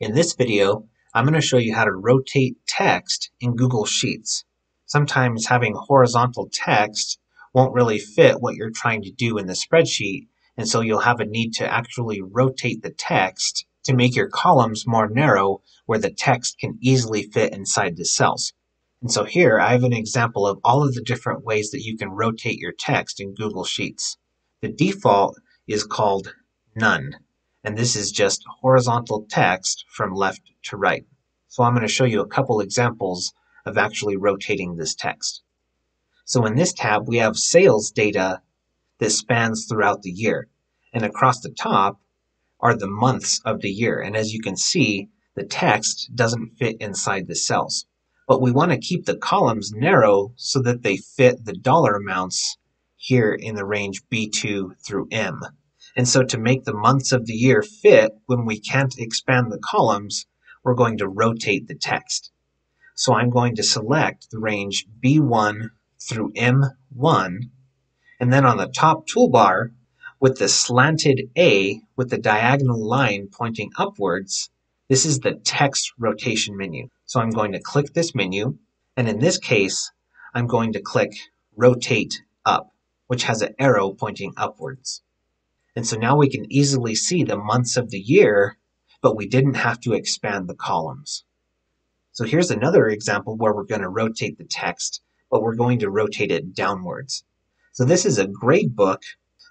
In this video, I'm going to show you how to rotate text in Google Sheets. Sometimes having horizontal text won't really fit what you're trying to do in the spreadsheet, and so you'll have a need to actually rotate the text to make your columns more narrow where the text can easily fit inside the cells. And so here I have an example of all of the different ways that you can rotate your text in Google Sheets. The default is called None, and this is just horizontal text from left to right. So I'm going to show you a couple examples of actually rotating this text. So in this tab we have sales data that spans throughout the year, and across the top are the months of the year, and as you can see the text doesn't fit inside the cells. But we want to keep the columns narrow so that they fit the dollar amounts here in the range B2 through M. And so to make the months of the year fit, when we can't expand the columns, we're going to rotate the text. So I'm going to select the range B1 through M1, and then on the top toolbar with the slanted A with the diagonal line pointing upwards, this is the text rotation menu. So I'm going to click this menu, and in this case, I'm going to click Rotate Up, which has an arrow pointing upwards. And so now we can easily see the months of the year, but we didn't have to expand the columns. So here's another example where we're going to rotate the text, but we're going to rotate it downwards. So this is a grade book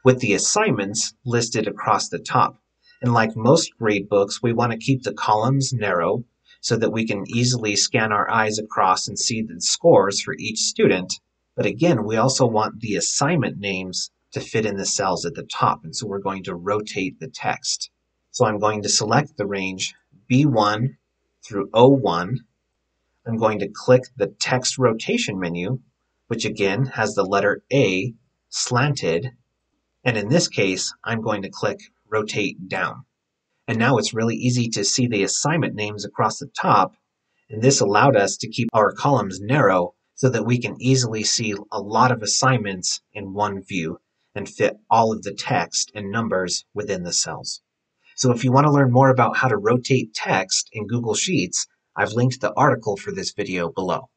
with the assignments listed across the top. And like most grade books, we want to keep the columns narrow so that we can easily scan our eyes across and see the scores for each student. But again, we also want the assignment names to fit in the cells at the top, and so we're going to rotate the text. So I'm going to select the range B1 through O1. I'm going to click the text rotation menu, which again has the letter A slanted, and in this case I'm going to click Rotate Down. And now it's really easy to see the assignment names across the top, and this allowed us to keep our columns narrow so that we can easily see a lot of assignments in one view and fit all of the text and numbers within the cells. So if you want to learn more about how to rotate text in Google Sheets, I've linked the article for this video below.